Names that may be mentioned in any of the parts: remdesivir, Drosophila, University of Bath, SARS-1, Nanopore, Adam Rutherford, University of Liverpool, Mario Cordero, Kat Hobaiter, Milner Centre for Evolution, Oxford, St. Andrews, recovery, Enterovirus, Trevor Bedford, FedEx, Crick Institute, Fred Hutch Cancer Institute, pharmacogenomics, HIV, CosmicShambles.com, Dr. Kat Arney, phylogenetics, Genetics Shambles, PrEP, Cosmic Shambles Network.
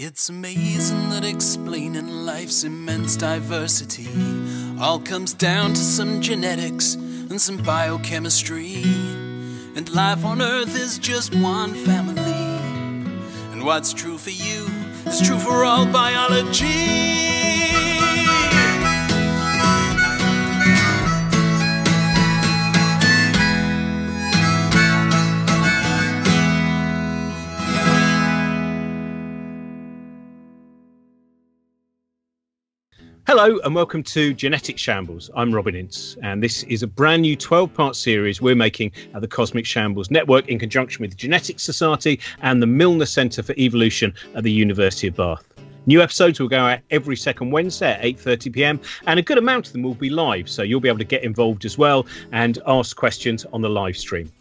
It's amazing that explaining life's immense diversity all comes down to some genetics and some biochemistry. And life on Earth is just one family. And what's true for you is true for all biology. Hello and welcome to Genetics Shambles. I'm Robin Ince and this is a brand new 12-part series we're making at the Cosmic Shambles Network in conjunction with the Genetics Society and the Milner Centre for Evolution at the University of Bath. New episodes will go out every second Wednesday at 8:30pm and a good amount of them will be live, so you'll be able to get involved as well and ask questions on the live stream.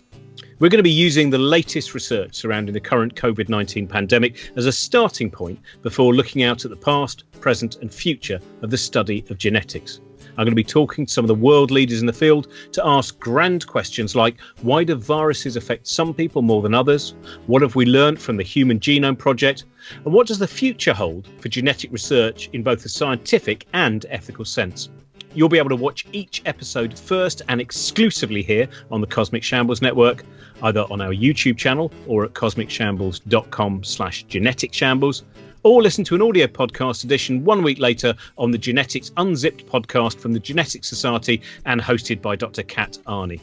We're going to be using the latest research surrounding the current COVID-19 pandemic as a starting point before looking out at the past, present and future of the study of genetics. I'm going to be talking to some of the world leaders in the field to ask grand questions like, why do viruses affect some people more than others? What have we learned from the Human Genome Project? And what does the future hold for genetic research in both the scientific and ethical sense? You'll be able to watch each episode first and exclusively here on the Cosmic Shambles Network, either on our YouTube channel or at CosmicShambles.com/geneticshambles, or listen to an audio podcast edition 1 week later on the Genetics Unzipped podcast from the Genetics Society and hosted by Dr. Kat Arney.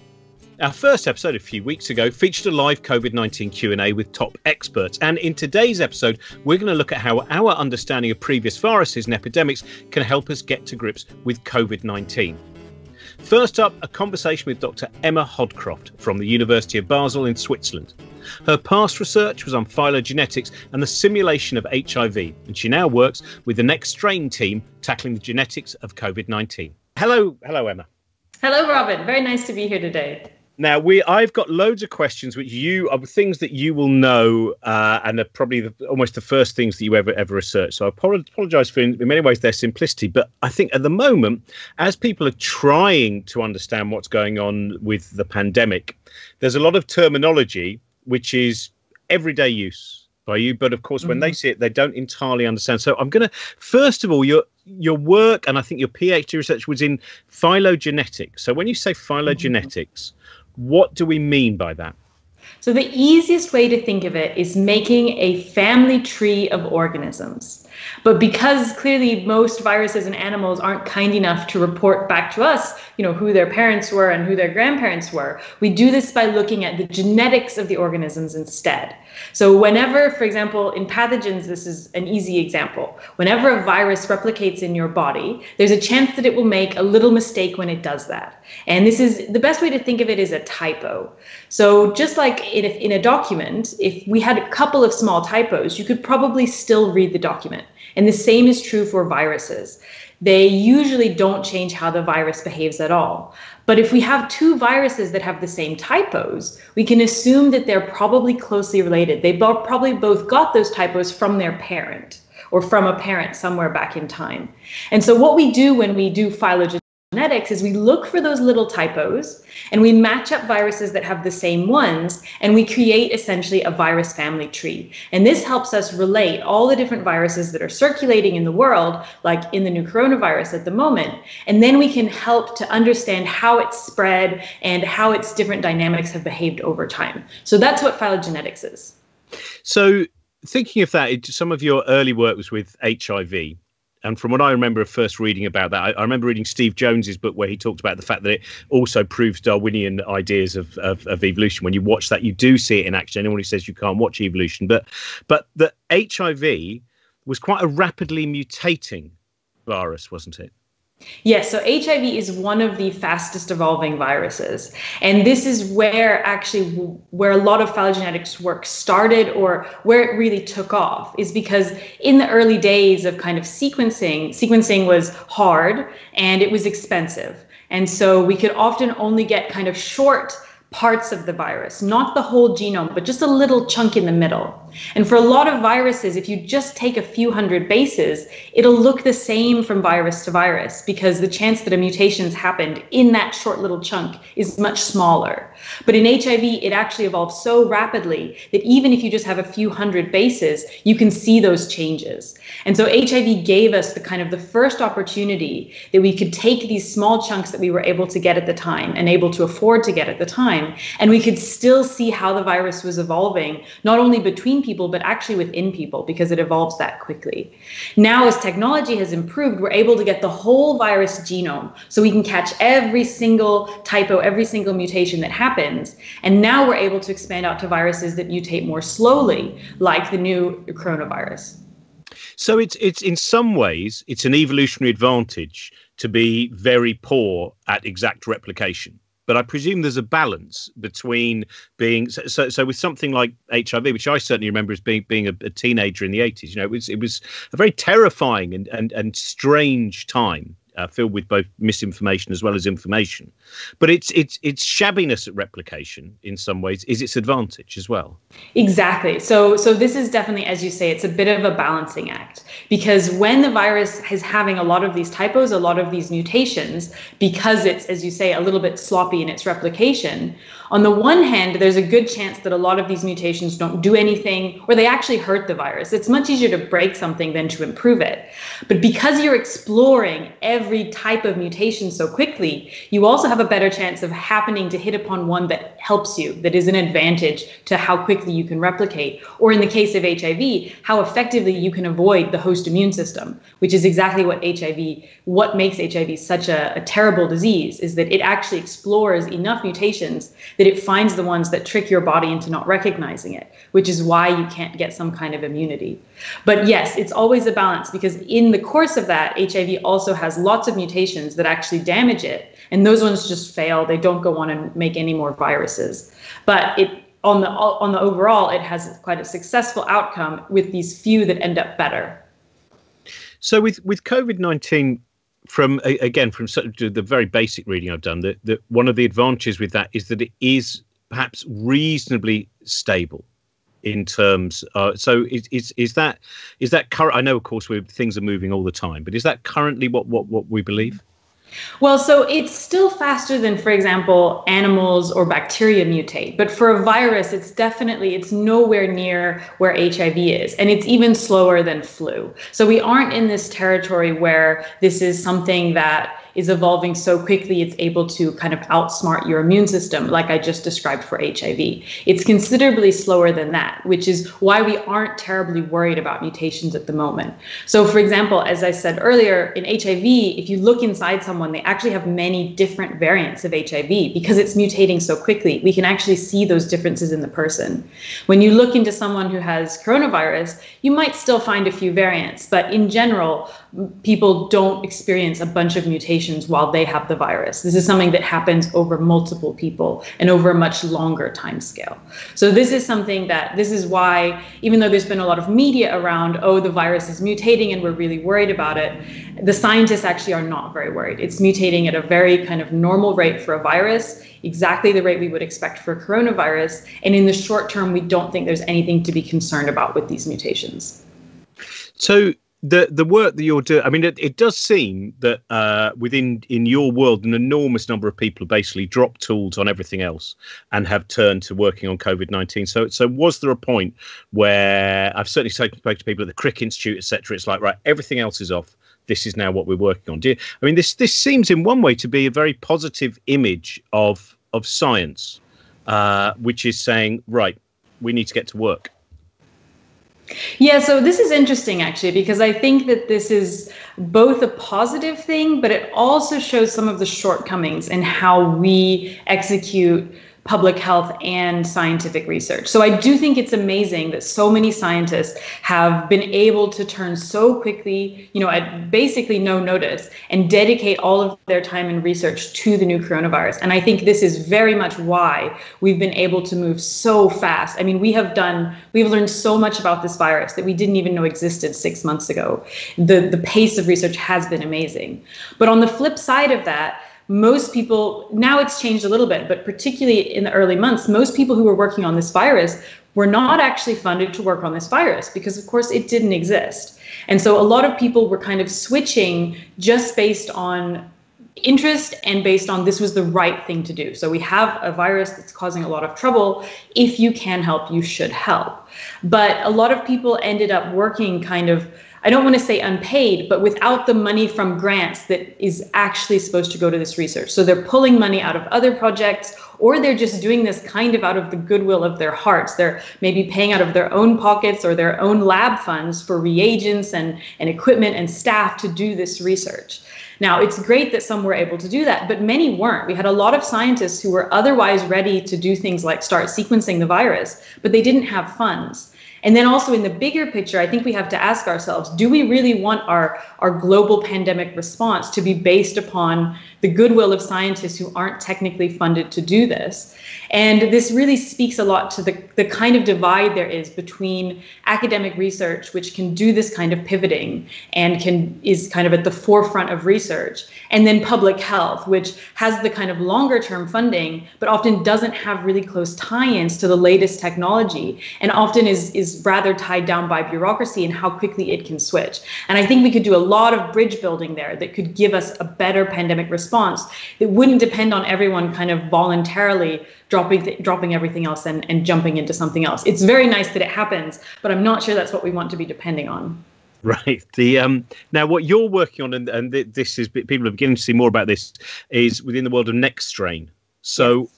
Our first episode a few weeks ago featured a live COVID-19 Q&A with top experts, and in today's episode we're going to look at how our understanding of previous viruses and epidemics can help us get to grips with COVID-19. First up, a conversation with Dr Emma Hodcroft from the University of Basel in Switzerland. Her past research was on phylogenetics and the simulation of HIV, and she now works with the Nextstrain team tackling the genetics of COVID-19. Hello Emma. Hello Robin, very nice to be here today. Now, I've got loads of questions, which are things that you will know and are probably almost the first things that you ever researched. So I apologise for, in many ways, their simplicity. But I think at the moment, as people are trying to understand what's going on with the pandemic, there's a lot of terminology which is everyday use by you. But of course, when they see it, they don't entirely understand. So I'm going to, first of all, your work, and I think your PhD research was in phylogenetics. So when you say phylogenetics, what do we mean by that? So the easiest way to think of it is making a family tree of organisms. But because clearly most viruses and animals aren't kind enough to report back to us, who their parents were and who their grandparents were, we do this by looking at the genetics of the organisms instead. So whenever, for example, in pathogens, this is an easy example. Whenever a virus replicates in your body, there's a chance that it will make a little mistake when it does that. And this is the best way to think of it is a typo. So just like in a document, if we had a couple of small typos, you could probably still read the document. And the same is true for viruses. They usually don't change how the virus behaves at all. But if we have two viruses that have the same typos, we can assume that they're probably closely related. They probably both got those typos from their parent or from a parent somewhere back in time. And so what we do when we do phylogenetics is we look for those little typos and we match up viruses that have the same ones, and we create essentially a virus family tree. And this helps us relate all the different viruses that are circulating in the world, like in the new coronavirus at the moment, and then we can help to understand how it's spread and how its different dynamics have behaved over time. So that's what phylogenetics is. So thinking of that, some of your early work was with HIV. And from what I remember of first reading about that, I remember reading Steve Jones's book where he talked about the fact that it also proves Darwinian ideas of evolution. When you watch that, you do see it in action. Anyone who says you can't watch evolution, but the HIV was quite a rapidly mutating virus, wasn't it? Yes, so HIV is one of the fastest evolving viruses. And this is where actually where a lot of phylogenetics work started, or where it really took off, is because in the early days of kind of sequencing was hard and it was expensive. And so we could often only get kind of short parts of the virus, not the whole genome, but just a little chunk in the middle. And for a lot of viruses, if you just take a few hundred bases, it'll look the same from virus to virus because the chance that a mutation's happened in that short little chunk is much smaller. But in HIV, it actually evolves so rapidly that even if you just have a few hundred bases, you can see those changes. And so HIV gave us the kind of the first opportunity that we could take these small chunks that we were able to get at the time and able to afford to get at the time, and we could still see how the virus was evolving, not only between people, but actually within people, because it evolves that quickly. Now, as technology has improved, we're able to get the whole virus genome, so we can catch every single typo, every single mutation that happens. And now we're able to expand out to viruses that mutate more slowly, like the new coronavirus. So it's in some ways, it's an evolutionary advantage to be very poor at exact replication. But I presume there's a balance between being so with something like HIV, which I certainly remember as being a teenager in the 80s. You know, it was a very terrifying and strange time, filled with both misinformation as well as information. But its shabbiness at replication in some ways is its advantage as well. Exactly. So this is definitely, as you say, it's a bit of a balancing act, because when the virus is having a lot of these typos, a lot of these mutations, because it's, as you say, a little bit sloppy in its replication, on the one hand, there's a good chance that a lot of these mutations don't do anything, or they actually hurt the virus. It's much easier to break something than to improve it. But because you're exploring every type of mutation so quickly, you also have a better chance of happening to hit upon one that helps you, that is an advantage to how quickly you can replicate, or in the case of HIV, how effectively you can avoid the host immune system, which is exactly what makes HIV such a terrible disease, is that it actually explores enough mutations that it finds the ones that trick your body into not recognizing it, which is why you can't get some kind of immunity. But yes, it's always a balance, because in the course of that, HIV also has lots of mutations that actually damage it. And those ones just fail. They don't go on and make any more viruses. But on the overall, it has quite a successful outcome with these few that end up better. So with COVID-19, from the very basic reading I've done, that one of the advantages with that is that it is perhaps reasonably stable in terms. So is that current? I know, of course, things are moving all the time, but is that currently what we believe? Well, so it's still faster than, for example, animals or bacteria mutate. But for a virus, it's nowhere near where HIV is. And it's even slower than flu. So we aren't in this territory where this is something that is evolving so quickly it's able to kind of outsmart your immune system, like I just described for HIV. It's considerably slower than that, which is why we aren't terribly worried about mutations at the moment. So for example, as I said earlier, in HIV, if you look inside someone, they actually have many different variants of HIV because it's mutating so quickly. We can actually see those differences in the person. When you look into someone who has coronavirus, you might still find a few variants, but in general, people don't experience a bunch of mutations while they have the virus. This is something that happens over multiple people and over a much longer time scale. So this is why, even though there's been a lot of media around, oh, the virus is mutating and we're really worried about it, the scientists actually are not very worried. It's mutating at a very kind of normal rate for a virus, exactly the rate we would expect for coronavirus. And in the short term, we don't think there's anything to be concerned about with these mutations. So the work that you're doing, I mean, it does seem that in your world, an enormous number of people basically dropped tools on everything else and have turned to working on COVID-19. So was there a point where, I've certainly spoken to people at the Crick Institute, etc. It's like, right, everything else is off. This is now what we're working on. I mean, this seems in one way to be a very positive image of science, which is saying, right, we need to get to work. Yeah, so this is interesting, actually, because I think that this is both a positive thing, but it also shows some of the shortcomings in how we execute public health and scientific research. So I do think it's amazing that so many scientists have been able to turn so quickly, you know, at basically no notice, and dedicate all of their time and research to the new coronavirus. And I think this is very much why we've been able to move so fast. I mean, we've learned so much about this virus that we didn't even know existed 6 months ago. The pace of research has been amazing. But on the flip side of that, most people, now it's changed a little bit, but particularly in the early months, most people who were working on this virus were not actually funded to work on this virus because, of course, it didn't exist. And so a lot of people were kind of switching just based on interest and based on this was the right thing to do. So we have a virus that's causing a lot of trouble. If you can help, you should help. But a lot of people ended up working kind of, I don't want to say unpaid, but without the money from grants that is actually supposed to go to this research. So they're pulling money out of other projects, or they're just doing this kind of out of the goodwill of their hearts. They're maybe paying out of their own pockets or their own lab funds for reagents and equipment and staff to do this research. Now, it's great that some were able to do that, but many weren't. We had a lot of scientists who were otherwise ready to do things like start sequencing the virus, but they didn't have funds. And then also in the bigger picture, I think we have to ask ourselves, do we really want our global pandemic response to be based upon the goodwill of scientists who aren't technically funded to do this? And this really speaks a lot to the kind of divide there is between academic research, which can do this kind of pivoting and is kind of at the forefront of research, and then public health, which has the kind of longer term funding, but often doesn't have really close tie-ins to the latest technology, and often is rather tied down by bureaucracy and how quickly it can switch. And I think we could do a lot of bridge building there that could give us a better pandemic response that wouldn't depend on everyone kind of voluntarily dropping everything else and jumping into something else. It's very nice that it happens, but I'm not sure that's what we want to be depending on. Right. Now, what you're working on, and this is, people are beginning to see more about this, is within the world of Nextstrain. So. Yes.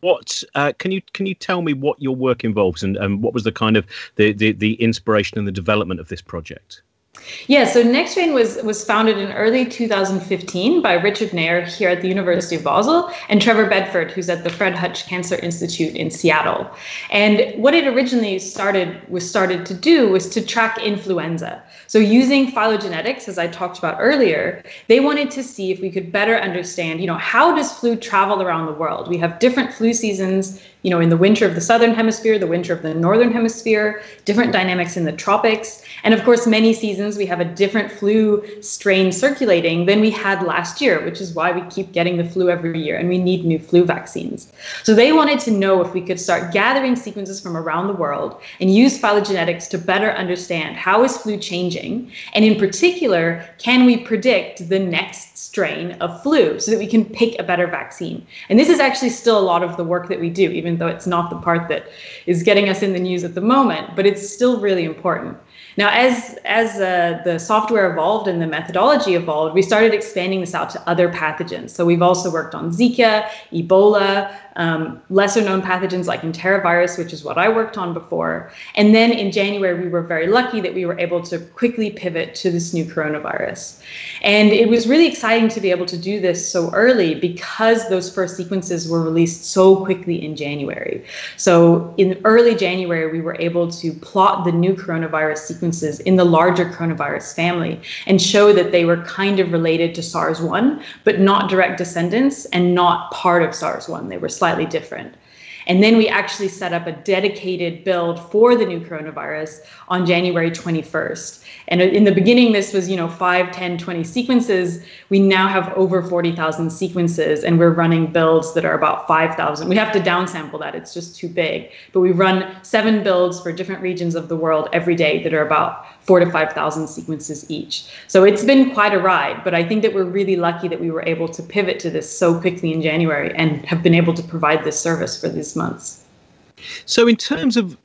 What can you tell me what your work involves and what was the kind of the inspiration and the development of this project? Yeah, so Nextstrain was founded in early 2015 by Richard Neher here at the University of Basel and Trevor Bedford, who's at the Fred Hutch Cancer Institute in Seattle. And what it originally started to do was to track influenza. So using phylogenetics, as I talked about earlier, they wanted to see if we could better understand, you know, how does flu travel around the world? We have different flu seasons, you know, in the winter of the southern hemisphere, the winter of the northern hemisphere, different dynamics in the tropics. And of course, many seasons we have a different flu strain circulating than we had last year, which is why we keep getting the flu every year and we need new flu vaccines. So they wanted to know if we could start gathering sequences from around the world and use phylogenetics to better understand how is flu changing? And in particular, can we predict the next strain of flu so that we can pick a better vaccine? And this is actually still a lot of the work that we do, even though it's not the part that is getting us in the news at the moment, but it's still really important. Now, as the software evolved and the methodology evolved, we started expanding this out to other pathogens. So we've also worked on Zika, Ebola, lesser known pathogens like Enterovirus, which is what I worked on before. And then in January, we were very lucky that we were able to quickly pivot to this new coronavirus. And it was really exciting to be able to do this so early because those first sequences were released so quickly in January. So in early January, we were able to plot the new coronavirus sequences in the larger coronavirus family and show that they were kind of related to SARS-1, but not direct descendants and not part of SARS-1. They were slightly different. And then we actually set up a dedicated build for the new coronavirus on January 21st. And in the beginning, this was, you know, 5, 10, 20 sequences. We now have over 40,000 sequences, and we're running builds that are about 5,000. We have to downsample that. It's just too big. But we run 7 builds for different regions of the world every day that are about 4,000 to 5,000 sequences each. So it's been quite a ride, but I think that we're really lucky that we were able to pivot to this so quickly in January and have been able to provide this service for these months. So in terms of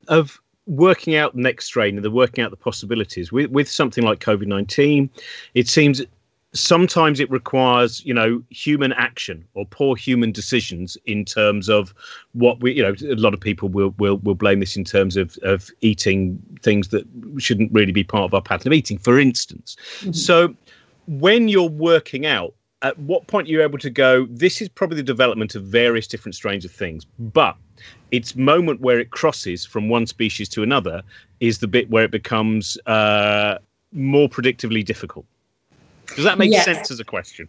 working out Nextstrain and the working out the possibilities with something like COVID-19, it seems sometimes it requires, you know, human action or poor human decisions in terms of what we, you know, a lot of people will blame this in terms of eating things that shouldn't really be part of our pattern of eating, for instance. Mm-hmm. So when you're working out, at what point are you able to go, this is probably the development of various different strains of things, but its moment where it crosses from one species to another is the bit where it becomes more predictively difficult? Does that make sense as a question?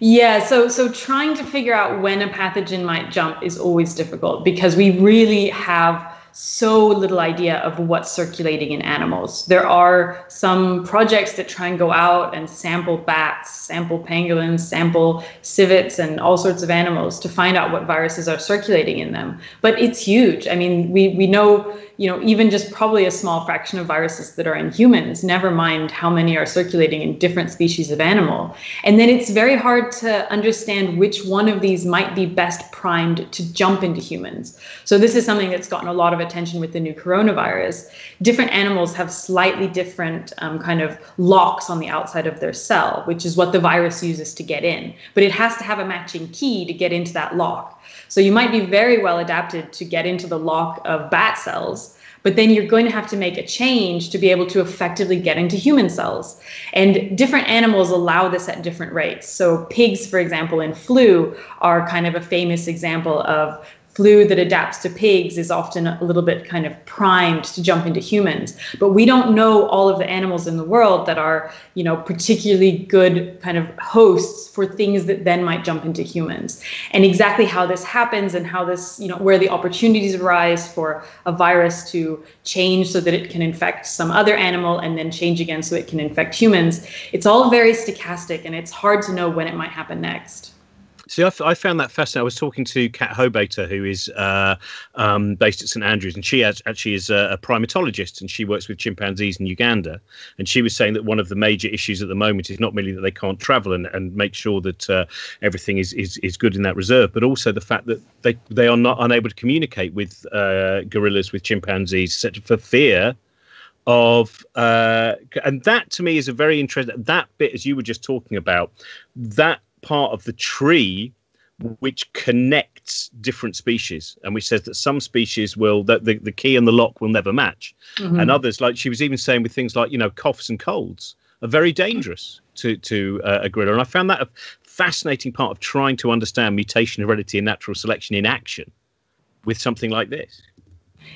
Yeah, so trying to figure out when a pathogen might jump is always difficult because we really have so little idea of what's circulating in animals. There are some projects that try and go out and sample bats, sample pangolins, sample civets and all sorts of animals to find out what viruses are circulating in them. But it's huge. I mean, we know, even just probably a small fraction of viruses that are in humans, never mind how many are circulating in different species of animal. And then it's very hard to understand which one of these might be best primed to jump into humans. So this is something that's gotten a lot of attention with the new coronavirus. Different animals have slightly different kind of locks on the outside of their cell, which is what the virus uses to get in. But it has to have a matching key to get into that lock. So you might be very well adapted to get into the lock of bat cells, but then you're going to have to make a change to be able to effectively get into human cells. And different animals allow this at different rates. So pigs, for example, in flu are kind of a famous example of flu that adapts to pigs is often a little bit kind of primed to jump into humans. But we don't know all of the animals in the world that are, particularly good kind of hosts for things that then might jump into humans. And exactly how this happens and how this, where the opportunities arise for a virus to change so that it can infect some other animal and then change again so it can infect humans. It's all very stochastic and it's hard to know when it might happen next. See, I found that fascinating. I was talking to Kat Hobaiter, who is based at St. Andrews, and she actually is a primatologist, and she works with chimpanzees in Uganda. And she was saying that one of the major issues at the moment is not merely that they can't travel and make sure that everything is good in that reserve, but also the fact that they are not unable to communicate with gorillas, with chimpanzees, for fear of and that to me is a very interesting, that bit, as you were just talking about, that part of the tree which connects different species and which says that some species will, that the key and the lock will never match. Mm-hmm. And others, like she was even saying with things like, coughs and colds are very dangerous to a gorilla. And I found that a fascinating part of trying to understand mutation, heredity and natural selection in action with something like this.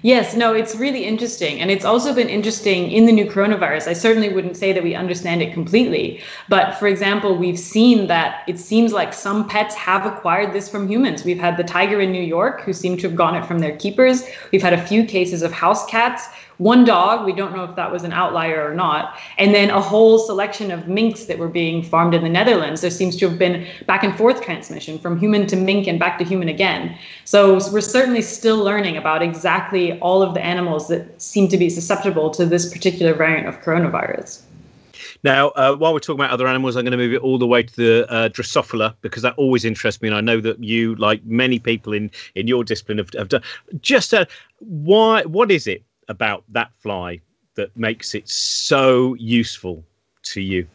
Yes, no, it's really interesting. And it's also been interesting in the new coronavirus. I certainly wouldn't say that we understand it completely. But for example, we've seen that it seems like some pets have acquired this from humans. We've had the tiger in New York who seemed to have gotten it from their keepers. We've had a few cases of house cats. One dog, we don't know if that was an outlier or not, and then a whole selection of minks that were being farmed in the Netherlands. There seems to have been back and forth transmission from human to mink and back to human again. So we're certainly still learning about exactly all of the animals that seem to be susceptible to this particular variant of coronavirus. Now, while we're talking about other animals, I'm going to move it all the way to the Drosophila, because that always interests me. And I know that you, like many people in your discipline, have done. What is it about that fly that makes it so useful to you?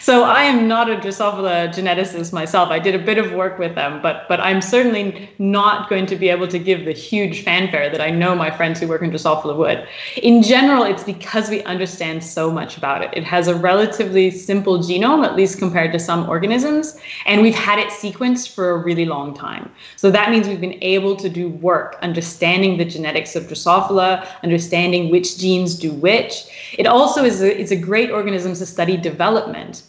So I am not a Drosophila geneticist myself. I did a bit of work with them, but I'm certainly not going to be able to give the huge fanfare that I know my friends who work in Drosophila would. In general, it's because we understand so much about it. It has a relatively simple genome, at least compared to some organisms, and we've had it sequenced for a really long time. So that means we've been able to do work understanding the genetics of Drosophila, understanding which genes do which. It also is it's a great organism to study development,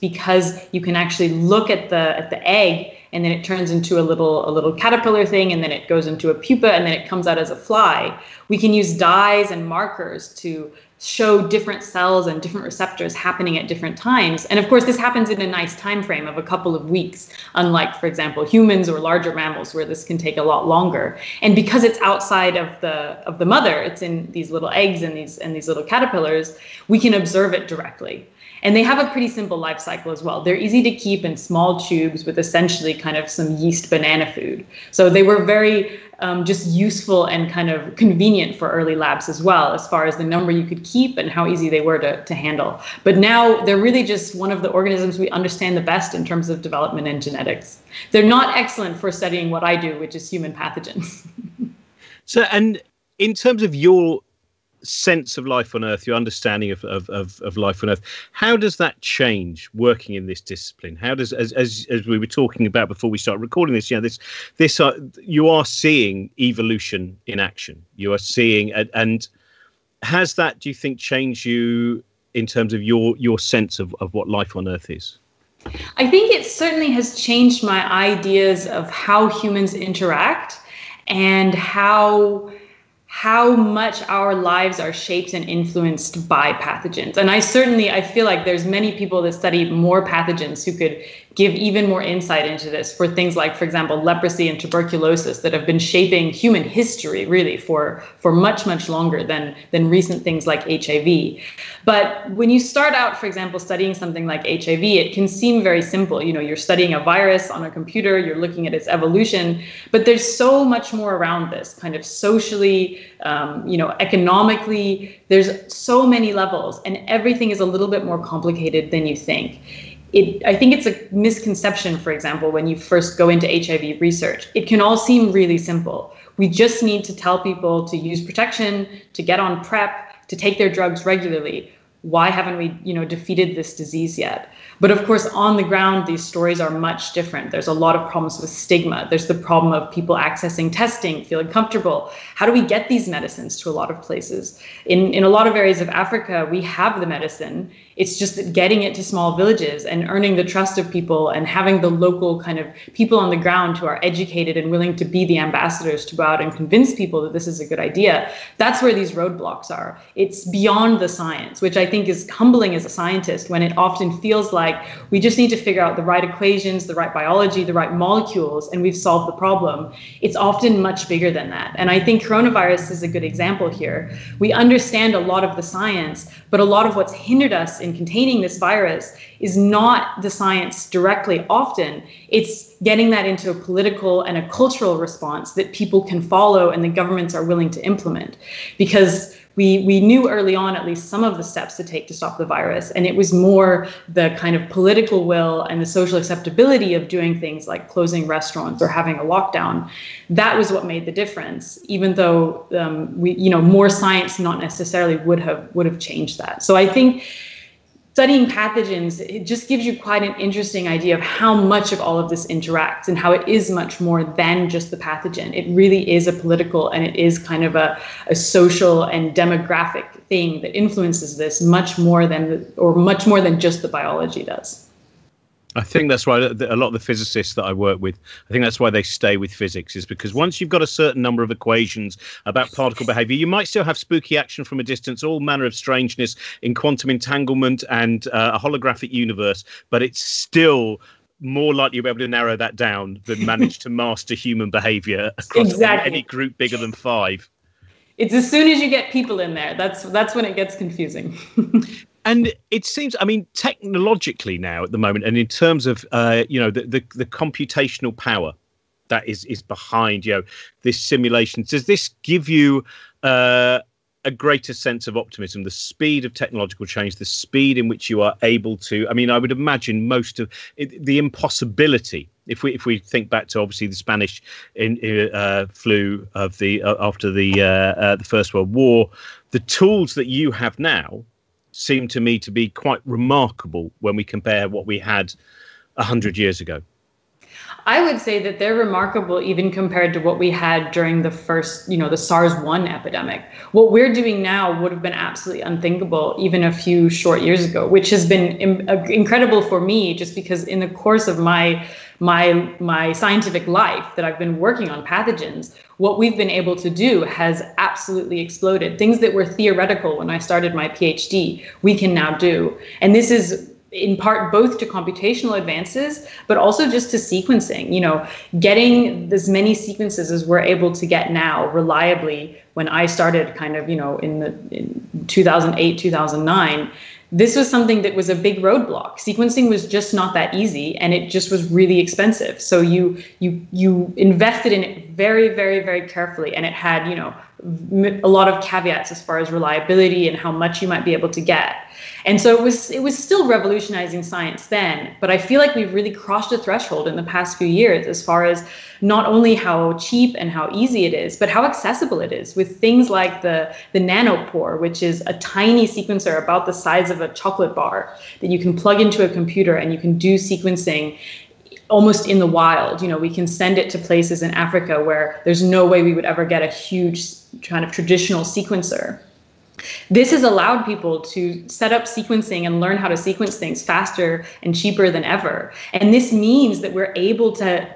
because you can actually look at the egg, and then it turns into a little caterpillar thing, and then it goes into a pupa, and then it comes out as a fly. We can use dyes and markers to show different cells and different receptors happening at different times. And of course, this happens in a nice time frame of a couple of weeks, unlike, for example, humans or larger mammals where this can take a lot longer. And because it's outside of the mother, it's in these little eggs and these little caterpillars, we can observe it directly. And they have a pretty simple life cycle as well. They're easy to keep in small tubes with essentially kind of some yeast banana food. So they were very just useful and kind of convenient for early labs as well, as far as the number you could keep and how easy they were to handle. But now they're really just one of the organisms we understand the best in terms of development and genetics. They're not excellent for studying what I do, which is human pathogens. So, and in terms of your sense of life on Earth, your understanding of life on Earth, how does that change working in this discipline? How does, as we were talking about before we started recording this, you are seeing evolution in action. You are seeing, and has that, do you think, changed you in terms of your sense of what life on Earth is? I think it certainly has changed my ideas of how humans interact and how how much our lives are shaped and influenced by pathogens. And I feel like there's many people that study more pathogens who could give even more insight into this for things like, for example, leprosy and tuberculosis that have been shaping human history really for much, much longer than recent things like HIV. But when you start out, for example, studying something like HIV, it can seem very simple. You know, you're studying a virus on a computer, you're looking at its evolution, but there's so much more around this kind of socially, economically, there's so many levels, and everything is a little bit more complicated than you think. I think it's a misconception, for example, when you first go into HIV research. It can all seem really simple. We just need to tell people to use protection, to get on PrEP, to take their drugs regularly. Why haven't we, defeated this disease yet? But of course, on the ground, these stories are much different. There's a lot of problems with stigma. There's the problem of people accessing testing, feeling comfortable. How do we get these medicines to a lot of places? In a lot of areas of Africa, we have the medicine. It's just that getting it to small villages and earning the trust of people and having the local kind of people on the ground who are educated and willing to be the ambassadors to go out and convince people that this is a good idea. That's where these roadblocks are. It's beyond the science, which I think is humbling as a scientist, when it often feels like we just need to figure out the right equations, the right biology, the right molecules, and we've solved the problem. It's often much bigger than that. And I think coronavirus is a good example here. We understand a lot of the science, but a lot of what's hindered us in containing this virus is not the science directly often. It's getting that into a political and a cultural response that people can follow and the governments are willing to implement. Because we knew early on at least some of the steps to take to stop the virus, and it was more the kind of political will and the social acceptability of doing things like closing restaurants or having a lockdown. That was what made the difference, even though more science not necessarily would have changed that. So I think studying pathogens, it just gives you quite an interesting idea of how much of all of this interacts and how it is much more than just the pathogen. It really is a political and it is kind of a social and demographic thing that influences this much more than just the biology does. I think that's why a lot of the physicists that I work with, I think that's why they stay with physics, is because once you've got a certain number of equations about particle behavior, you might still have spooky action from a distance, all manner of strangeness in quantum entanglement and a holographic universe, but it's still more likely you'll be able to narrow that down than manage to master human behavior across any group bigger than 5. It's as soon as you get people in there, that's when it gets confusing. And it seems, technologically now at the moment, and in terms of, the computational power that is behind, this simulation, does this give you a greater sense of optimism, the speed of technological change, the speed in which you are able to, I would imagine most of it, the impossibility, if we think back to obviously the Spanish flu of after the First World War, the tools that you have now seem to me to be quite remarkable when we compare what we had 100 years ago. I would say that they're remarkable even compared to what we had during the first, the SARS-1 epidemic. What we're doing now would have been absolutely unthinkable even a few short years ago, which has been incredible for me, just because in the course of my scientific life that I've been working on pathogens, what we've been able to do has absolutely exploded. Things that were theoretical when I started my PhD, we can now do. And this is in part both to computational advances, but also just to sequencing, getting as many sequences as we're able to get now reliably. When I started kind of, in 2008, 2009, this was something that was a big roadblock. Sequencing was just not that easy, and it just was really expensive. So you invested in it very, very, very carefully, and it had, a lot of caveats as far as reliability and how much you might be able to get. And so it was still revolutionizing science then, but I feel like we've really crossed a threshold in the past few years as far as not only how cheap and how easy it is, but how accessible it is, with things like the Nanopore, which is a tiny sequencer about the size of a chocolate bar that you can plug into a computer, and you can do sequencing almost in the wild. We can send it to places in Africa where there's no way we would ever get a huge kind of traditional sequencer. This has allowed people to set up sequencing and learn how to sequence things faster and cheaper than ever. And this means that we're able to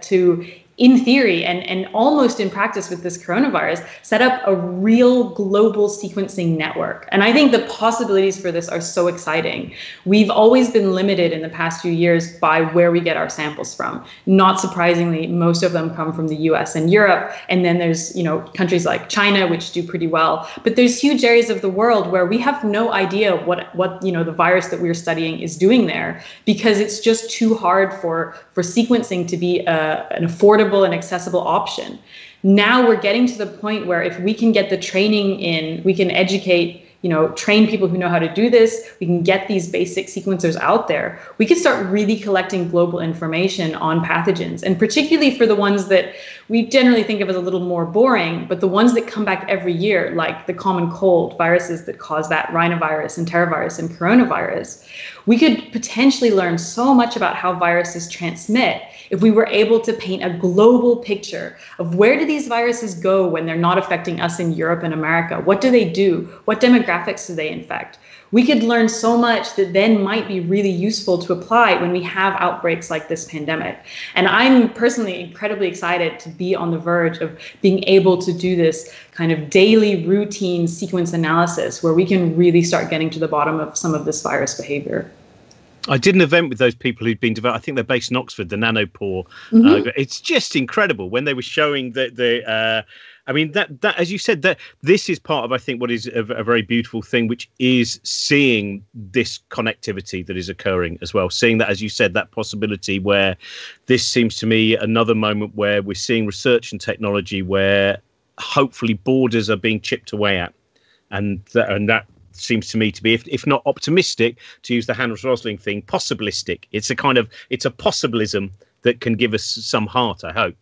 in theory and almost in practice with this coronavirus, set up a real global sequencing network. And I think the possibilities for this are so exciting. We've always been limited in the past few years by where we get our samples from. Not surprisingly, most of them come from the US and Europe. And then there's, you know, countries like China, which do pretty well. But there's huge areas of the world where we have no idea what you know, the virus that we're studying is doing there, because it's just too hard for sequencing to be an affordable and accessible option. Now we're getting to the point where if we can get the training in, we can educate, you know, train people who know how to do this, we can get these basic sequencers out there, we can start really collecting global information on pathogens, and particularly for the ones that we generally think of as a little more boring, but the ones that come back every year, like the common cold, viruses that cause that, rhinovirus, enterovirus, and coronavirus. We could potentially learn so much about how viruses transmit if we were able to paint a global picture of where do these viruses go when they're not affecting us in Europe and America? What do they do? What demographics do they infect? We could learn so much that then might be really useful to apply when we have outbreaks like this pandemic. And I'm personally incredibly excited to be on the verge of being able to do this kind of daily routine sequence analysis where we can really start getting to the bottom of some of this virus behavior. I did an event with those people who'd been developed. I think they're based in Oxford, the Nanopore. It's just incredible when they were showing I mean, that as you said, that this is part of, I think, what is a very beautiful thing, which is seeing this connectivity that is occurring as well. Seeing that, as you said, that possibility where this seems to me another moment where we're seeing research and technology where hopefully borders are being chipped away at. And that seems to me to be, if not optimistic, to use the Hans Rosling thing, possibilistic. It's a possibilism that can give us some heart, I hope.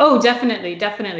Oh, definitely.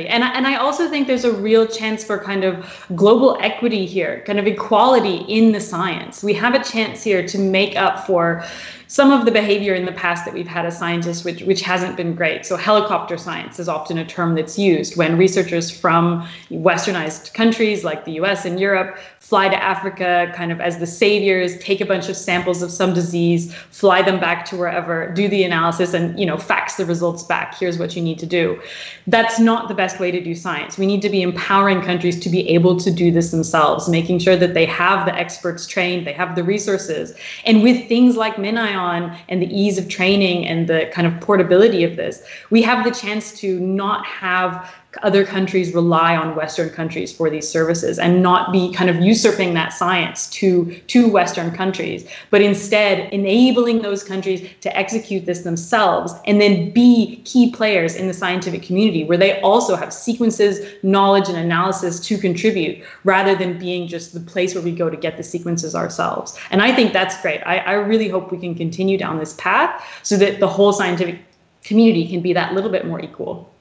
And I also think there's a real chance for kind of global equity here, kind of equality in the science. We have a chance here to make up for some of the behavior in the past that we've had as scientists, which hasn't been great. So helicopter science is often a term that's used when researchers from westernized countries like the US and Europe fly to Africa kind of as the saviors, take a bunch of samples of some disease, fly them back to wherever, do the analysis and, you know, fax the results back. Here's what you need to do. That's not the best way to do science. We need to be empowering countries to be able to do this themselves, making sure that they have the experts trained, they have the resources. And with things like MinION and the ease of training and the kind of portability of this, we have the chance to not have other countries rely on Western countries for these services and not be kind of usurping that science to Western countries, but instead enabling those countries to execute this themselves and then be key players in the scientific community where they also have sequences, knowledge, and analysis to contribute rather than being just the place where we go to get the sequences ourselves. And I think that's great. I really hope we can continue down this path so that the whole scientific community can be that little bit more equal.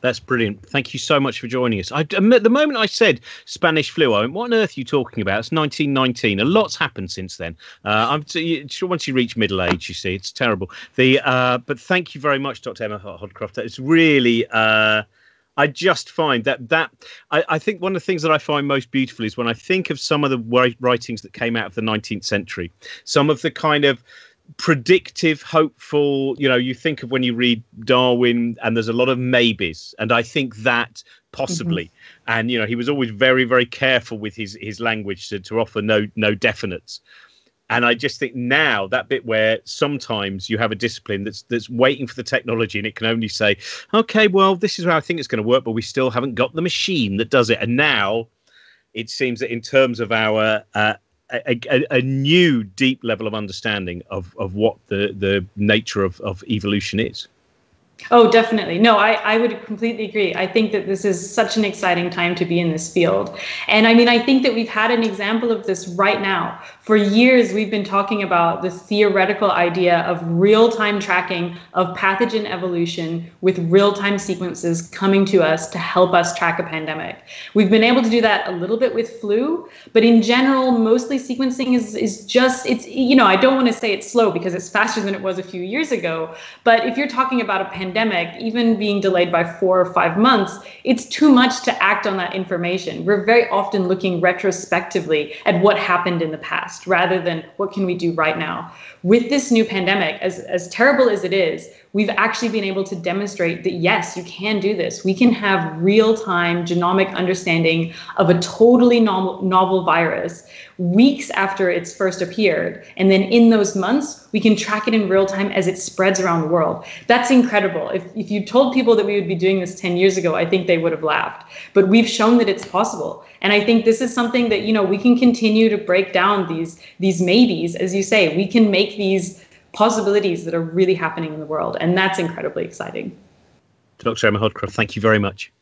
That's brilliant. Thank you so much for joining us. The moment I said Spanish flu, I went, what on earth are you talking about? It's 1919. A lot's happened since then. Once you reach middle age, you see, it's terrible. But thank you very much, Dr. Emma Hodcroft. It's really... I just find that I think one of the things that I find most beautiful is when I think of some of the writings that came out of the 19th century, some of the kind of predictive, hopeful, you know, you think of when you read Darwin and there's a lot of maybes. And I think that possibly, and, you know, he was always very, very careful with his language to offer no definites. And I just think now that bit where sometimes you have a discipline that's waiting for the technology and it can only say, OK, well, this is how I think it's going to work, but we still haven't got the machine that does it. And now it seems that in terms of our a new deep level of understanding of what the nature of evolution is. Oh, definitely. No, I would completely agree. I think that this is such an exciting time to be in this field. And I mean, I think that we've had an example of this right now. For years, we've been talking about the theoretical idea of real-time tracking of pathogen evolution with real-time sequences coming to us to help us track a pandemic. We've been able to do that a little bit with flu, but in general, mostly sequencing is just, it's, you know, I don't want to say it's slow because it's faster than it was a few years ago. But if you're talking about a pandemic pandemic, even being delayed by 4 or 5 months, it's too much to act on that information. We're very often looking retrospectively at what happened in the past rather than what can we do right now. With this new pandemic, as terrible as it is, we've actually been able to demonstrate that, yes, you can do this. We can have real-time genomic understanding of a totally novel virus weeks after it's first appeared. And then in those months, we can track it in real time as it spreads around the world. That's incredible. If you told people that we would be doing this 10 years ago, I think they would have laughed. But we've shown that it's possible. And I think this is something that, you know, we can continue to break down these maybes, as you say. We can make these possibilities that are really happening in the world. And that's incredibly exciting. Dr. Emma Hodcroft, thank you very much.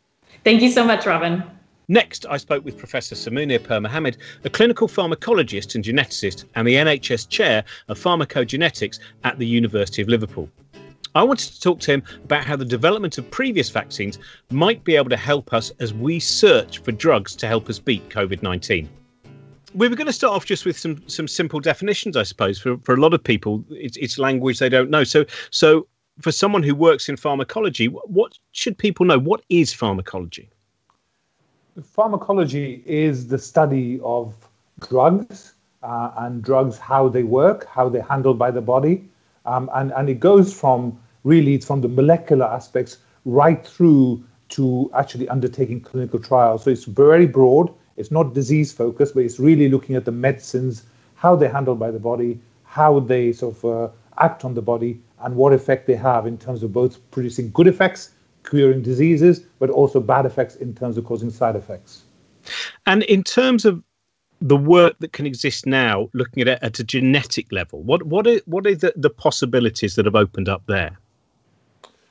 Thank you so much, Robin. Next, I spoke with Professor Sir Munir Pirmohamed, a clinical pharmacologist and geneticist and the NHS Chair of Pharmacogenetics at the University of Liverpool. I wanted to talk to him about how the development of previous vaccines might be able to help us as we search for drugs to help us beat COVID-19. We were going to start off just with some simple definitions, I suppose. For a lot of people, it's language they don't know. So for someone who works in pharmacology, what should people know? What is pharmacology? Pharmacology is the study of drugs and drugs, how they work, how they're handled by the body. And it goes from, really, it's from the molecular aspects right through to actually undertaking clinical trials. So it's very broad. It's not disease focused, but it's really looking at the medicines, how they're handled by the body, how they sort of act on the body, and what effect they have in terms of both producing good effects, curing diseases, but also bad effects in terms of causing side effects. And in terms of the work that can exist now, looking at it at a genetic level, what are the possibilities that have opened up there?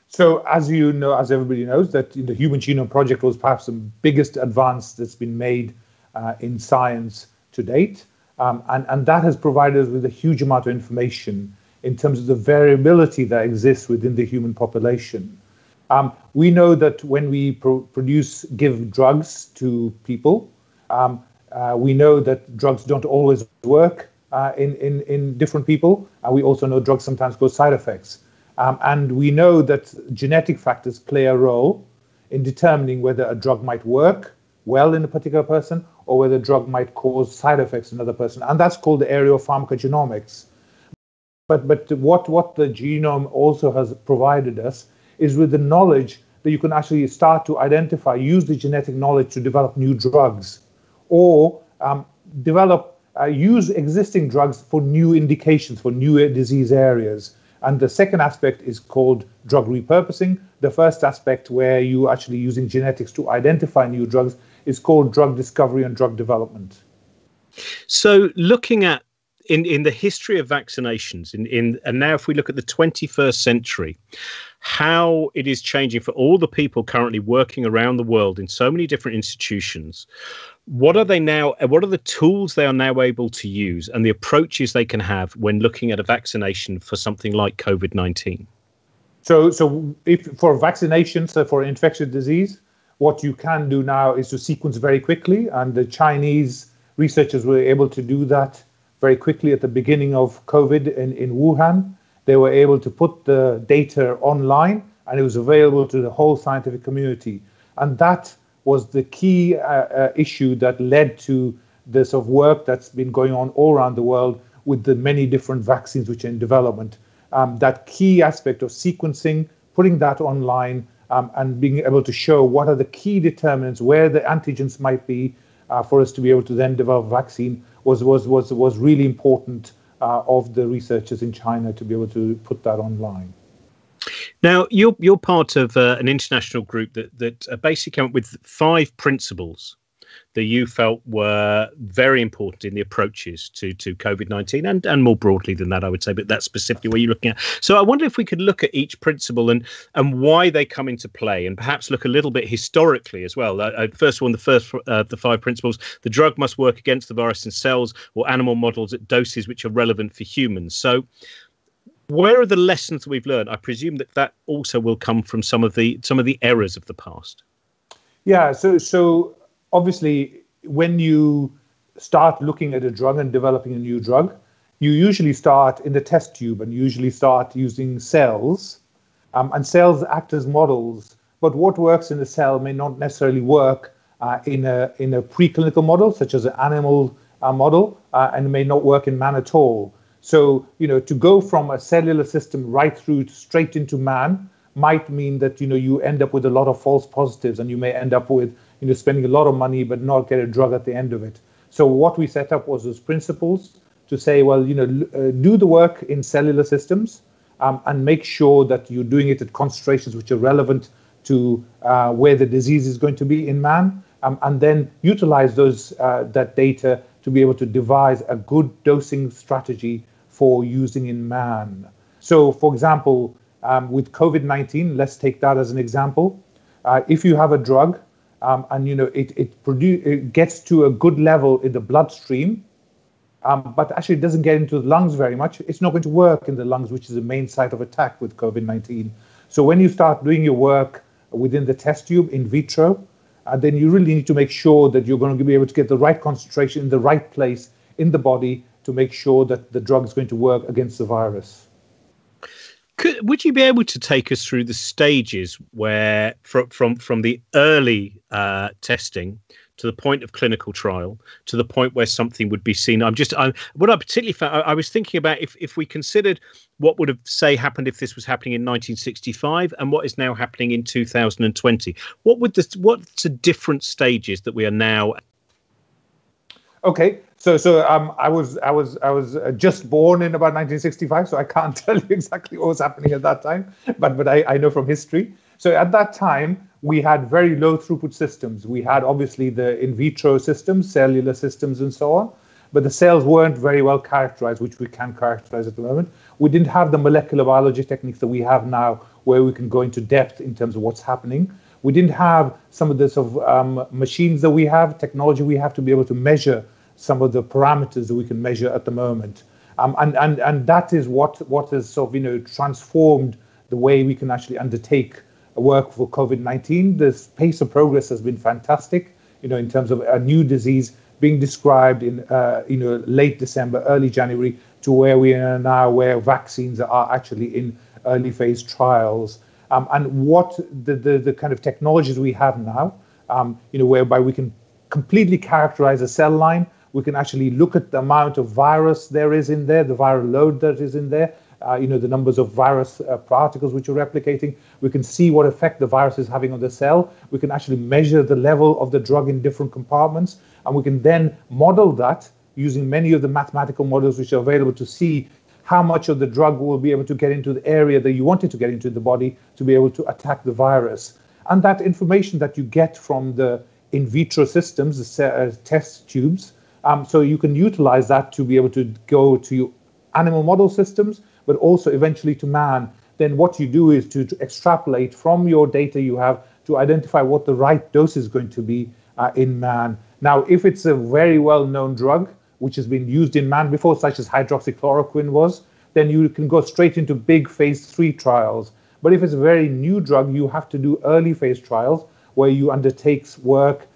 So as you know, as everybody knows, that the Human Genome Project was perhaps the biggest advance that's been made in science to date. And that has provided us with a huge amount of information in terms of the variability that exists within the human population. We know that when we give drugs to people, we know that drugs don't always work in different people. And we also know drugs sometimes cause side effects. And we know that genetic factors play a role in determining whether a drug might work well in a particular person or whether a drug might cause side effects in another person. And that's called the area of pharmacogenomics. But what the genome also has provided us is with the knowledge that you can actually start to identify, use the genetic knowledge to develop new drugs or use existing drugs for new indications, for new disease areas. And the second aspect is called drug repurposing. The first aspect, where you actually using genetics to identify new drugs, is called drug discovery and drug development. So looking at in the history of vaccinations, and now if we look at the 21st century, how it is changing for all the people currently working around the world in so many different institutions, what are the tools they are now able to use and the approaches they can have when looking at a vaccination for something like COVID-19? So if for vaccinations, for infectious disease, what you can do now is to sequence very quickly. And the Chinese researchers were able to do that very quickly at the beginning of COVID in Wuhan. They were able to put the data online and it was available to the whole scientific community. And that was the key issue that led to the sort of work that's been going on all around the world with the many different vaccines which are in development. That key aspect of sequencing, putting that online and being able to show what are the key determinants, where the antigens might be for us to be able to then develop vaccine was really important of the researchers in China to be able to put that online. Now, you're part of an international group that basically came up with 5 principles that you felt were very important in the approaches to COVID-19 and more broadly than that, I would say, but that's specifically what you're looking at. So I wonder if we could look at each principle and why they come into play and perhaps look a little bit historically as well. The 5 principles: the drug must work against the virus in cells or animal models at doses which are relevant for humans. So where are the lessons we've learned? I presume that also will come from some of the errors of the past. Yeah. So obviously, when you start looking at a drug and developing a new drug, you usually start in the test tube and usually start using cells, And cells act as models, but what works in a cell may not necessarily work in a preclinical model, such as an animal model, and may not work in man at all. So, you know, to go from a cellular system right through straight into man might mean that, you know, you end up with a lot of false positives, and you may end up with, you know, spending a lot of money but not get a drug at the end of it. So what we set up was those principles to say, well, you know, do the work in cellular systems and make sure that you're doing it at concentrations which are relevant to where the disease is going to be in man, and then utilize those that data to be able to devise a good dosing strategy for using in man. So, for example, with COVID-19, let's take that as an example. If you have a drug and, you know, it gets to a good level in the bloodstream, but actually it doesn't get into the lungs very much, it's not going to work in the lungs, which is the main site of attack with COVID-19. So when you start doing your work within the test tube in vitro, then you really need to make sure that you're going to be able to get the right concentration in the right place in the body to make sure that the drug is going to work against the virus. Would you be able to take us through the stages where from the early testing to the point of clinical trial to the point where something would be seen? What I particularly found, I was thinking about if we considered what would have, say, happened if this was happening in 1965 and what is now happening in 2020. What's the different stages that we are now at? Okay. I was just born in about 1965, so I can't tell you exactly what was happening at that time, but I know from history. So at that time, we had very low throughput systems. We had obviously the in vitro systems, cellular systems, and so on, but the cells weren't very well characterized, which we can characterize at the moment. We didn't have the molecular biology techniques that we have now, where we can go into depth in terms of what's happening. We didn't have some of the machines that we have, technology we have to be able to measure some of the parameters that we can measure at the moment, and that is what has sort of, you know, transformed the way we can actually undertake work for COVID-19. The pace of progress has been fantastic, you know, in terms of a new disease being described in you know, late December, early January, to where we are now, where vaccines are actually in early phase trials, and what the kind of technologies we have now, you know, whereby we can completely characterize a cell line. We can actually look at the amount of virus there is in there, the viral load that is in there, you know, the numbers of virus particles which are replicating. We can see what effect the virus is having on the cell. We can actually measure the level of the drug in different compartments, and we can then model that using many of the mathematical models which are available to see how much of the drug will be able to get into the area that you want it to get into the body to be able to attack the virus. And that information that you get from the in vitro systems, the test tubes, so you can utilize that to be able to go to animal model systems, but also eventually to man. Then what you do is to extrapolate from your data you have to identify what the right dose is going to be in man. Now, if it's a very well-known drug, which has been used in man before, such as hydroxychloroquine was, then you can go straight into big phase 3 trials. But if it's a very new drug, you have to do early phase trials, where you undertake work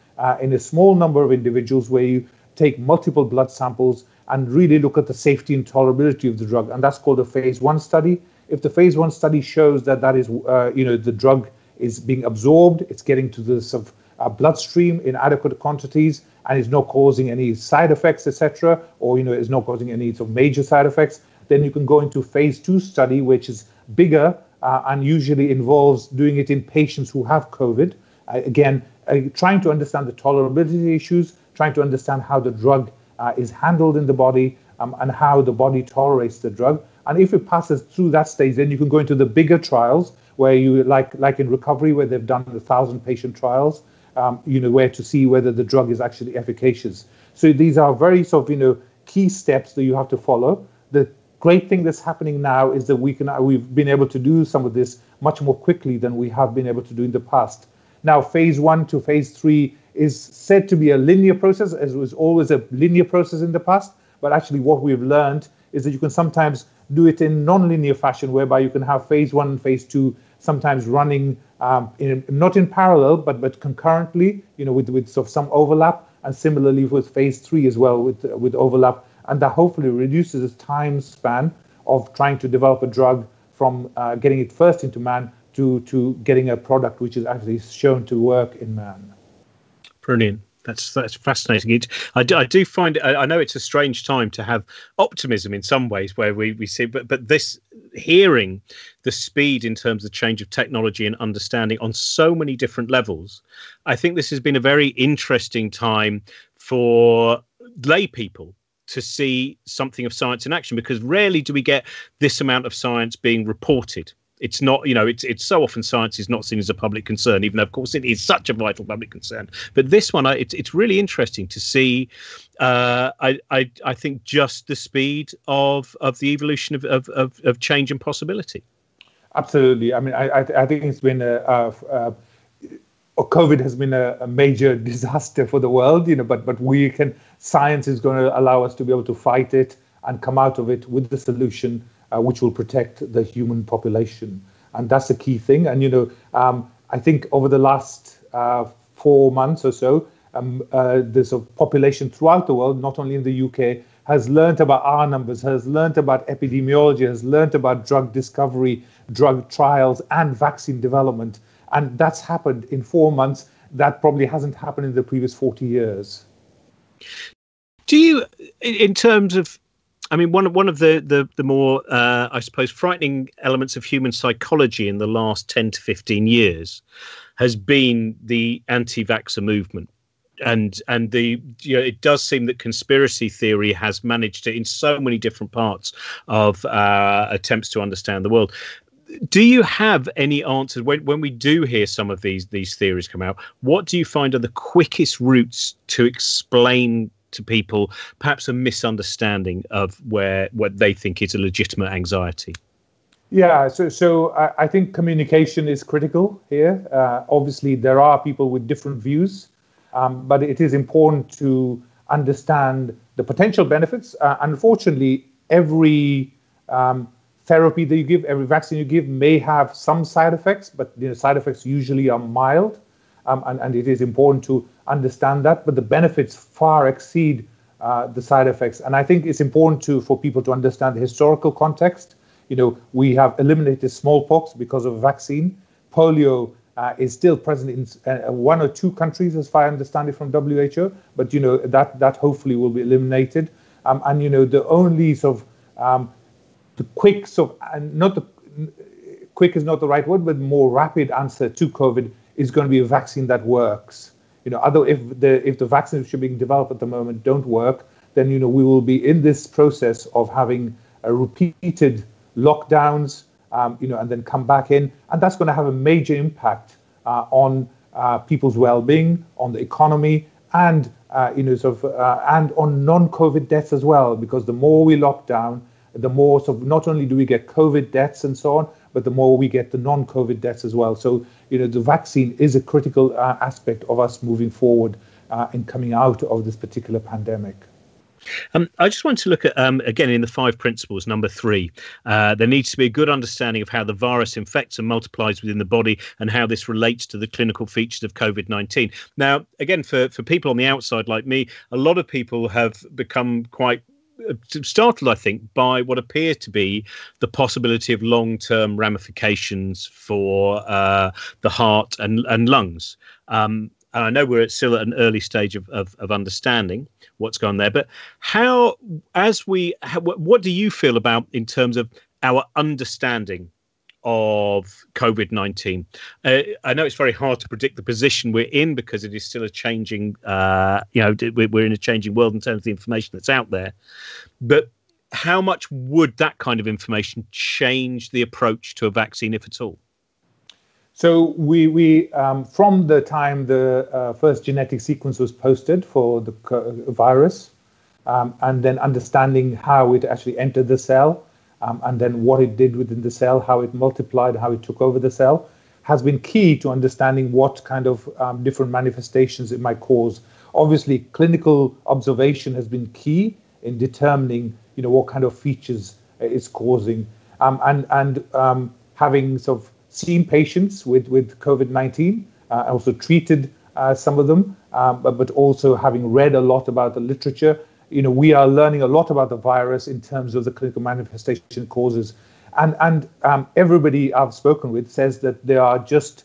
in a small number of individuals, where you take multiple blood samples and really look at the safety and tolerability of the drug, and that's called a phase 1 study. If the phase 1 study shows that that is, you know, the drug is being absorbed, it's getting to the bloodstream in adequate quantities, and is not causing any side effects, etc., or, you know, is not causing any sort of major side effects, then you can go into phase 2 study, which is bigger and usually involves doing it in patients who have COVID. Again, trying to understand the tolerability issues, trying to understand how the drug is handled in the body, and how the body tolerates the drug. And if it passes through that stage, then you can go into the bigger trials where you, like in recovery, where they've done 1,000 patient trials, you know, where to see whether the drug is actually efficacious. So these are very sort of, you know, key steps that you have to follow. The great thing that's happening now is that we've been able to do some of this much more quickly than we have been able to do in the past. Now, phase 1 to phase 3 is said to be a linear process, as it was always a linear process in the past. But actually, what we've learned is that you can sometimes do it in non-linear fashion, whereby you can have phase 1 and phase 2 sometimes running not in parallel, but concurrently, you know, with sort of some overlap, and similarly with phase 3 as well, with overlap, and that hopefully reduces the time span of trying to develop a drug from getting it first into man to getting a product which is actually shown to work in man. Brilliant. That's fascinating. I do find it, I know it's a strange time to have optimism in some ways where we see, but this hearing the speed in terms of change of technology and understanding on so many different levels, I think this has been a very interesting time for lay people to see something of science in action, because rarely do we get this amount of science being reported. It's not, you know, it's so often science is not seen as a public concern, even though, of course, it is such a vital public concern. But this one, it's really interesting to see, I think, just the speed of the evolution of change and possibility. Absolutely. I mean, I think it's been COVID has been a major disaster for the world, you know, but we can, science is going to allow us to be able to fight it and come out of it with the solution which will protect the human population. And that's the key thing. And, you know, I think over the last 4 months or so, the sort of population throughout the world, not only in the UK, has learned about R numbers, has learned about epidemiology, has learned about drug discovery, drug trials, and vaccine development. And that's happened in 4 months. That probably hasn't happened in the previous 40 years. Do you, in terms of, I mean, one of the more, I suppose, frightening elements of human psychology in the last 10 to 15 years has been the anti-vaxxer movement. And the, you know, it does seem that conspiracy theory has managed to, in so many different parts of attempts to understand the world. Do you have any answers when we do hear some of these theories come out? What do you find are the quickest routes to explain to people perhaps a misunderstanding of where what they think is a legitimate anxiety? Yeah, so I think communication is critical here. Obviously, there are people with different views, but it is important to understand the potential benefits. Unfortunately, every therapy that you give, every vaccine you give, may have some side effects, but you know, side effects usually are mild. And it is important to understand that, but the benefits far exceed the side effects. And I think it's important for people to understand the historical context. You know, we have eliminated smallpox because of a vaccine. Polio is still present in one or two countries, as far as I understand it from WHO. But, you know, that hopefully will be eliminated. And, you know, the only sort of the quick sort of, not the quick is not the right word, but more rapid answer to COVID is going to be a vaccine that works. You know, although if the vaccines which are being developed at the moment don't work, then, you know, we will be in this process of having repeated lockdowns, you know, and then come back in, and that's going to have a major impact on people's well-being, on the economy, and you know, sort of, and on non-COVID deaths as well. Because the more we lock down, the more sort of not only do we get COVID deaths and so on, but the more we get the non-COVID deaths as well. So, you know, the vaccine is a critical aspect of us moving forward and coming out of this particular pandemic. I just want to look at, again, in the 5 principles, number 3, there needs to be a good understanding of how the virus infects and multiplies within the body and how this relates to the clinical features of COVID-19. Now, again, for people on the outside like me, a lot of people have become quite startled, I think, by what appears to be the possibility of long-term ramifications for the heart and lungs. And I know we're still at an early stage of understanding what's going on there, but what do you feel about in terms of our understanding of COVID-19? I know it's very hard to predict the position we're in because it is still a changing, you know, we're in a changing world in terms of the information that's out there. But how much would that kind of information change the approach to a vaccine, if at all? So we from the time the first genetic sequence was posted for the virus, and then understanding how it actually entered the cell, and then what it did within the cell, how it multiplied, how it took over the cell, has been key to understanding what kind of different manifestations it might cause. Obviously, clinical observation has been key in determining, you know, what kind of features it's causing. And having sort of seen patients with COVID-19, also treated some of them, but also having read a lot about the literature, you know, we are learning a lot about the virus in terms of the clinical manifestation causes. And everybody I've spoken with says that they are just,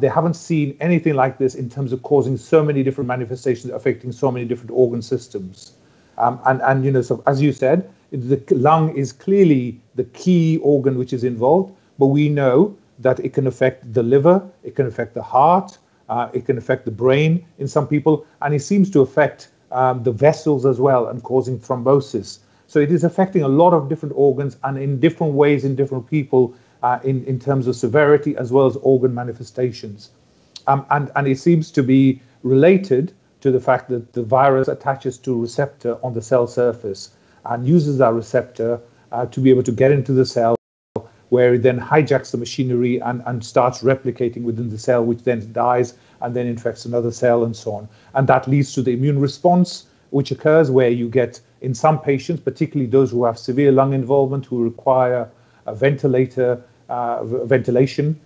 they haven't seen anything like this in terms of causing so many different manifestations affecting so many different organ systems. And you know, so as you said, the lung is clearly the key organ which is involved, but we know that it can affect the liver, it can affect the heart, it can affect the brain in some people, and it seems to affect the vessels as well and causing thrombosis. So it is affecting a lot of different organs and in different ways in different people in terms of severity as well as organ manifestations. And it seems to be related to the fact that the virus attaches to a receptor on the cell surface and uses that receptor to be able to get into the cell, where it then hijacks the machinery and starts replicating within the cell, which then dies and then infects another cell and so on. And that leads to the immune response, which occurs where you get, in some patients, particularly those who have severe lung involvement, who require a ventilator, ventilation,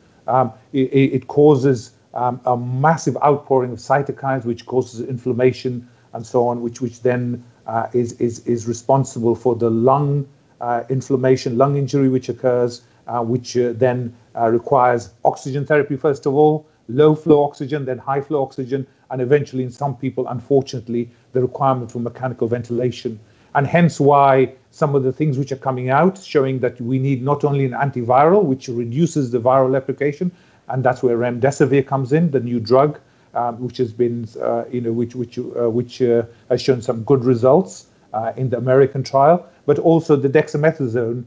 it causes a massive outpouring of cytokines, which causes inflammation and so on, which then is responsible for the lung inflammation, lung injury, which occurs, which then requires oxygen therapy, first of all, low flow oxygen, then high flow oxygen, and eventually in some people, unfortunately, the requirement for mechanical ventilation. And hence why some of the things which are coming out showing that we need not only an antiviral, which reduces the viral application, and that's where remdesivir comes in, the new drug, which has been, you know, which has shown some good results in the American trial, but also the dexamethasone,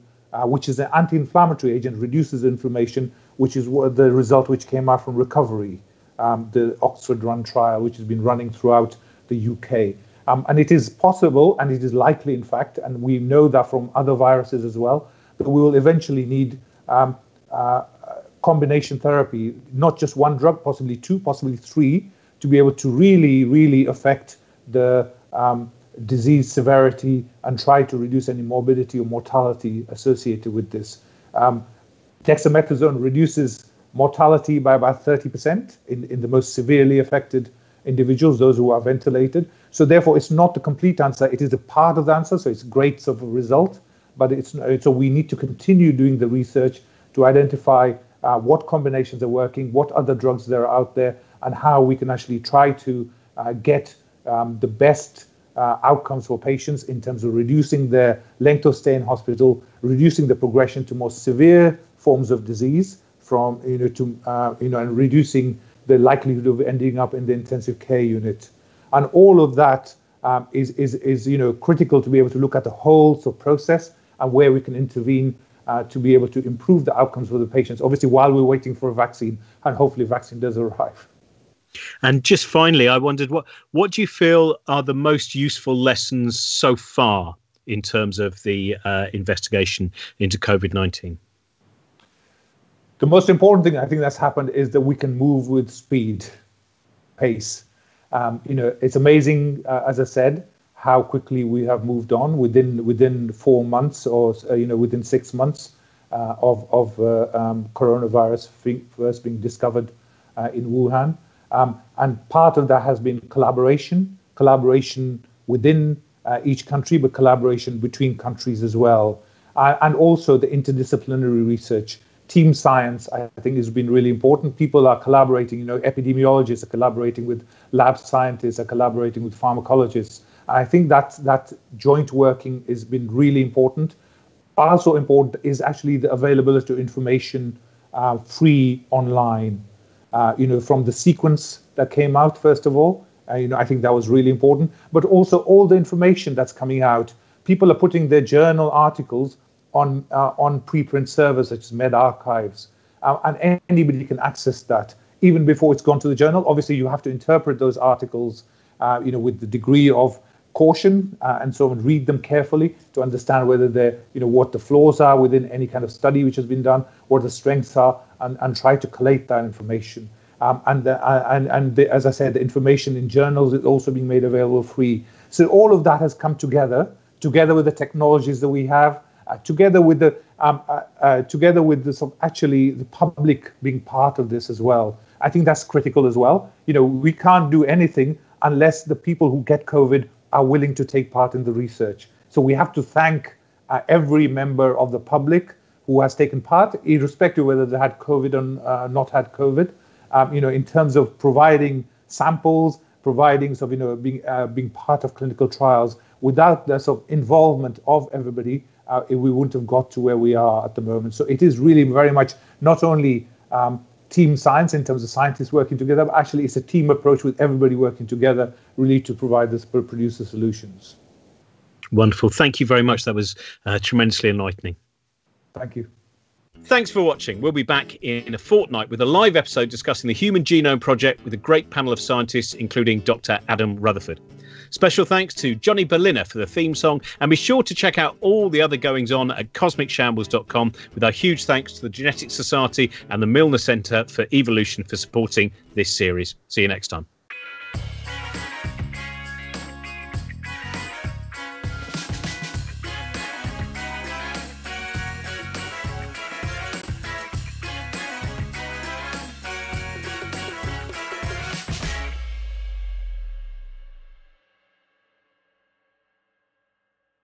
which is an anti-inflammatory agent, reduces inflammation, which is the result which came out from recovery, the Oxford-run trial, which has been running throughout the UK. And it is possible, and it is likely, in fact, and we know that from other viruses as well, that we will eventually need combination therapy, not just one drug, possibly two, possibly three, to be able to really, really affect the disease severity and try to reduce any morbidity or mortality associated with this. Dexamethasone reduces mortality by about 30% in the most severely affected individuals, those who are ventilated. So therefore, it's not the complete answer. It is a part of the answer, so it's great sort of result, but it's so we need to continue doing the research to identify what combinations are working, what other drugs there are out there, and how we can actually try to get the best outcomes for patients in terms of reducing their length of stay in hospital, reducing the progression to more severe forms of disease, from and reducing the likelihood of ending up in the intensive care unit, and all of that is critical to be able to look at the whole sort of process and where we can intervene to be able to improve the outcomes for the patients. Obviously, while we're waiting for a vaccine, and hopefully, a vaccine does arrive. And just finally, I wondered what do you feel are the most useful lessons so far in terms of the investigation into COVID-19? The most important thing I think that's happened is that we can move with speed, pace. It's amazing, as I said, how quickly we have moved on within 4 months or within 6 months of coronavirus first being discovered in Wuhan. And part of that has been collaboration within each country, but collaboration between countries as well. And also the interdisciplinary research, team science, I think has been really important. People are collaborating, epidemiologists are collaborating with lab scientists, are collaborating with pharmacologists. I think that joint working has been really important. Also important is actually the availability of information free online. From the sequence that came out, first of all, I think that was really important, but also all the information that's coming out. People are putting their journal articles on preprint servers such as MedArchives, and anybody can access that even before it's gone to the journal. Obviously, you have to interpret those articles, with the degree of caution and so on, read them carefully to understand whether they're, what the flaws are within any kind of study which has been done, what the strengths are, and try to collate that information. And as I said, the information in journals is also being made available free. So all of that has come together with the technologies that we have, together with the sort of actually the public being part of this as well. I think that's critical as well. We can't do anything unless the people who get COVID are willing to take part in the research. So we have to thank every member of the public who has taken part, irrespective of whether they had COVID or not had COVID, in terms of providing samples, providing sort of, being part of clinical trials. Without the sort of involvement of everybody, we wouldn't have got to where we are at the moment. So it is really very much not only team science in terms of scientists working together, but actually it's a team approach with everybody working together really to provide this, produce the solutions. Wonderful. Thank you very much. That was tremendously enlightening. Thank you. Thanks for watching. We'll be back in a fortnight with a live episode discussing the Human Genome Project with a great panel of scientists, including Dr. Adam Rutherford. Special thanks to Johnny Berliner for the theme song, and be sure to check out all the other goings-on at CosmicShambles.com, with our huge thanks to the Genetics Society and the Milner Centre for Evolution for supporting this series. See you next time.